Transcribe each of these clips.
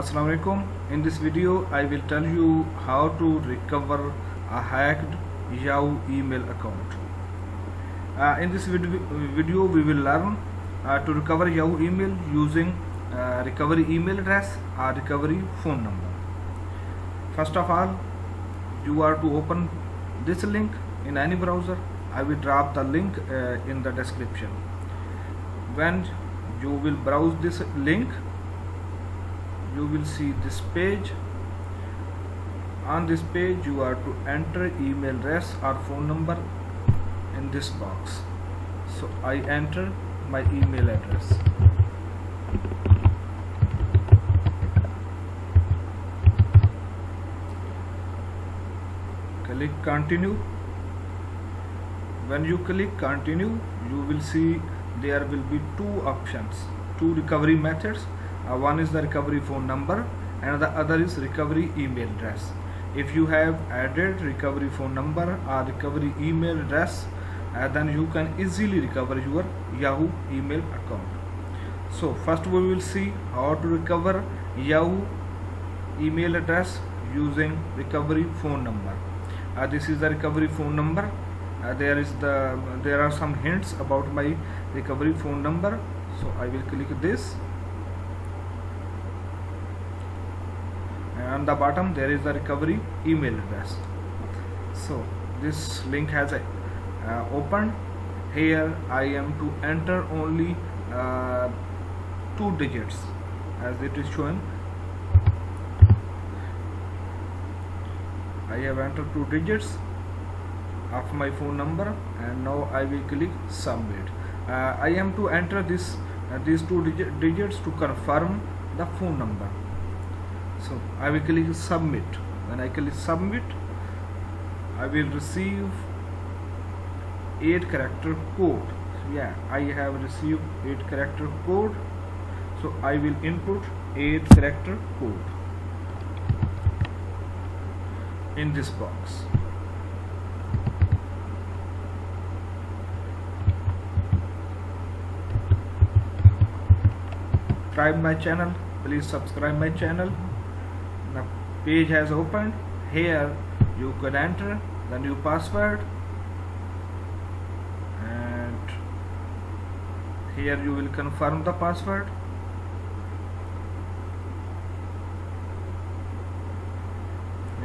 Assalamu alaikum. In this video I will tell you how to recover a hacked Yahoo email account. In this video we will learn to recover Yahoo email using recovery email address or recovery phone number. First of all, you are to open this link in any browser. I will drop the link in the description. When you will browse this link, you will see this page. On this page you are to enter email address or phone number in this box. So I enter my email address. Click continue. When you click continue, you will see there will be two options, two recovery methods. One is the recovery phone number and the other is recovery email address. If you have added recovery phone number or recovery email address, then you can easily recover your Yahoo email account. So first we will see how to recover Yahoo email address using recovery phone number. This is the recovery phone number. There are some hints about my recovery phone number. So I will click this. On the bottom there is the recovery email address. So this link has opened. Here I am to enter only 2 digits as it is shown. I have entered 2 digits of my phone number and now I will click submit. I am to enter these 2 digits to confirm the phone number. So I will click submit. When I click submit, I will receive 8-character code. Yeah, I have received 8-character code. So I will input 8-character code in this box. Subscribe my channel. Please subscribe my channel. The page has opened. Here you can enter the new password, and here you will confirm the password.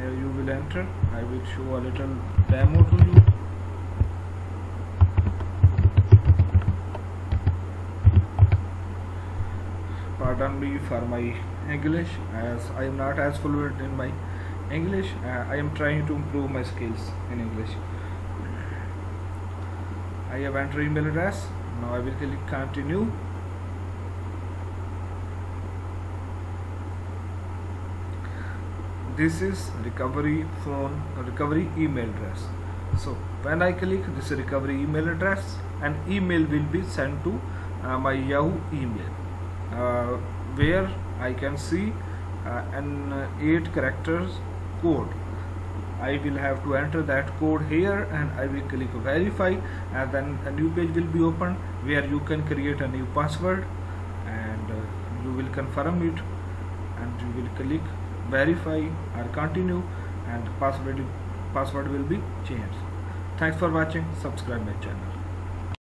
Here you will enter. I will show a little demo to you. Pardon me for my English, as I am not as fluent in my English. I am trying to improve my skills in English. I have entered email address. Now I will click continue. This is recovery email address. So when I click this recovery email address, an email will be sent to my Yahoo email, where I can see an 8-character code. I will have to enter that code here and I will click verify, and then a new page will be opened where you can create a new password and you will confirm it, and you will click verify or continue, and password will be changed. Thanks for watching. Subscribe my channel.